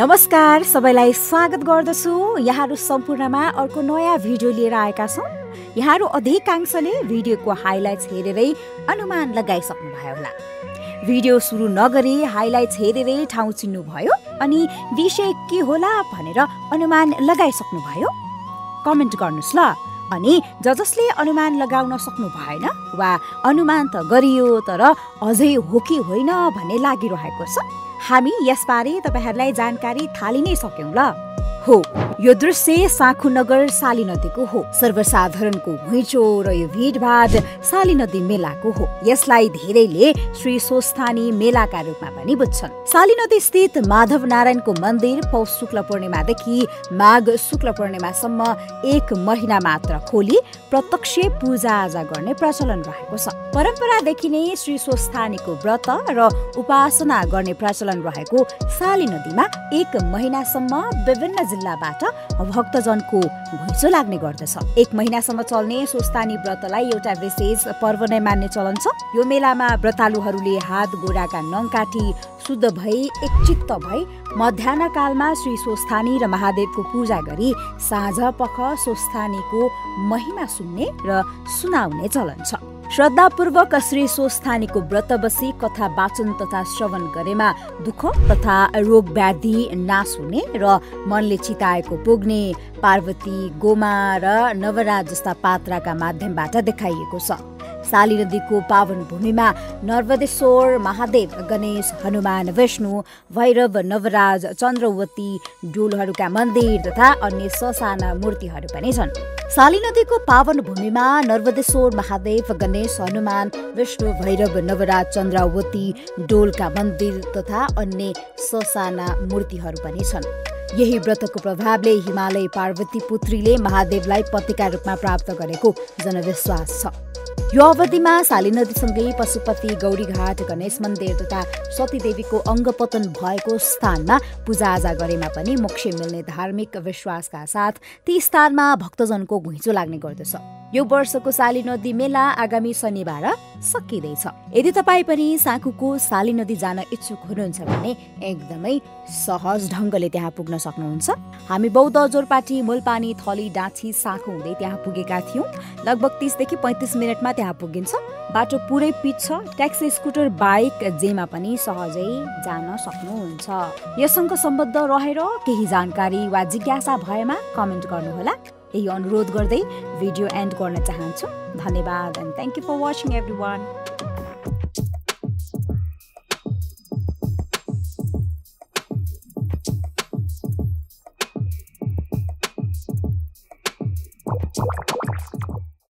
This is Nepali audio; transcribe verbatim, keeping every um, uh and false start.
नमस्कार सबैलाई स्वागत गर्दछु। यहाँहरु सम्पूर्णमा अर्को नयाँ भिडियो लिएर आएका छौं। यहाँहरु अधिकांशले भिडियोको हाइलाइट्स हेरेरै अनुमान लगाइसक्नु भयो होला। भिडियो सुरु नगरी हाइलाइट्स हेरेरै ठाउँ चिन्नु भयो अनि विषय के होला भनेर अनुमान लगाइसक्नु भयो। कमेन्ट गर्नुस् ल। अनि जजसले अनुमान लगाउन सक्नु भएन वा अनुमान त गरियो तर अझै हो कि होइन भन्ने लागिरहेको छ। हामी यसबारे तपाईहरुलाई जानकारी थालि नै सक्यौं ल। हो, यो दृश्य साँखु नगर साली नदीको हो। सर्वसाधारणको घुइँचो र यो भीडभाड साली नदी मेलाको हो। यसलाई धेरैले श्री स्वस्थानी मेलाका रूपमा पनि बुझ्छन्। साली नदी स्थित माधव नारायणको मन्दिर पौष शुक्ल पूर्णिमादेखि माघ शुक्ल पूर्णिमासम्म एक महिना मात्र खोली प्रत्यक्ष पूजाआजा गर्ने प्रचलन रहेको छ। परम्परादेखि नै श्री स्वस्थानीको व्रत र उपासना गर्ने प्रचलन रहेको साली नदीमा एक महिनासम्म विभिन्न जिल्लाबाट भक्तजनको घुइँचो लाग्ने गर्दछ। एक महिनासम्म चल्ने स्वस्थानी व्रतलाई एउटा विशेष पर्व नै मान्ने चलन छ। यो मेलामा व्रतालुहरूले हात गोडाका नङ काटी शुद्ध भई एकचित्त भई मध्याह्न कालमा श्री स्वस्थानी र महादेवको पूजा गरी साँझ पख स्वस्थानीको महिमा सुन्ने र सुनाउने चलन छ। श्रद्धापूर्वक श्री स्वस्थानीको व्रत बसी कथा वाचन तथा श्रवण गरेमा दुःख तथा रोग व्याधि नाश हुने र मनले चिताएको पुग्ने पार्वती, गोमा र नवराज जस्ता पात्रका माध्यमबाट देखाइएको छ। साली नदीको पावन भूमिमा नर्वदेश्वर, महादेव, गणेश, हनुमान, विष्णु, भैरव, नवराज, चन्द्रवती, डोलहरूका मन्दिर तथा अन्य ससाना मूर्तिहरू पनि छन्। साली नदीको पावन भूमिमा नर्वदेश्वर, महादेव, गणेश, हनुमान, विष्णु, भैरव, नवराज, चन्द्रवती, डोलका मन्दिर तथा अन्य ससाना मूर्तिहरू पनि छन्। यही व्रतको प्रभावले हिमालय पार्वती पुत्रीले महादेवलाई पतिका रूपमा प्राप्त गरेको जनविश्वास छ। यो अवधिमा साली नदीसँगै पशुपति, गौरीघाट, गणेश मन्दिर तथा सतीदेवीको अङ्गपतन भएको स्थानमा पूजाआजा गरेमा पनि मोक्ष मिल्ने धार्मिक विश्वासका साथ ती स्थानमा भक्तजनको घुइँचो लाग्ने गर्दछ। यो वर्षको साली नदी मेला आगामी शनिबार सकिँदैछ। यदि तपाईँ पनि साँखुको साली नदी जान इच्छुक हुनुहुन्छ भने एकदमै सहज ढङ्गले त्यहाँ पुग्न सक्नुहुन्छ। हामी बौद्ध जोरपाटी, मुलपानी, थली, डाँछी, साँखु हुँदै त्यहाँ पुगेका थियौँ। लगभग तीसदेखि पैँतिस मिनटमा त्यहाँ पुगिन्छ। बाटो पुरै पिच छ। ट्याक्सी, स्कुटर, बाइक जेमा पनि सहजै जान सक्नुहुन्छ। यससँग सम्बद्ध रहेर केही जानकारी वा जिज्ञासा भएमा कमेन्ट गर्नुहोला। यही अनुरोध गर्दै भिडियो एन्ड गर्न चाहन्छु। धन्यवाद and thank you for watching everyone.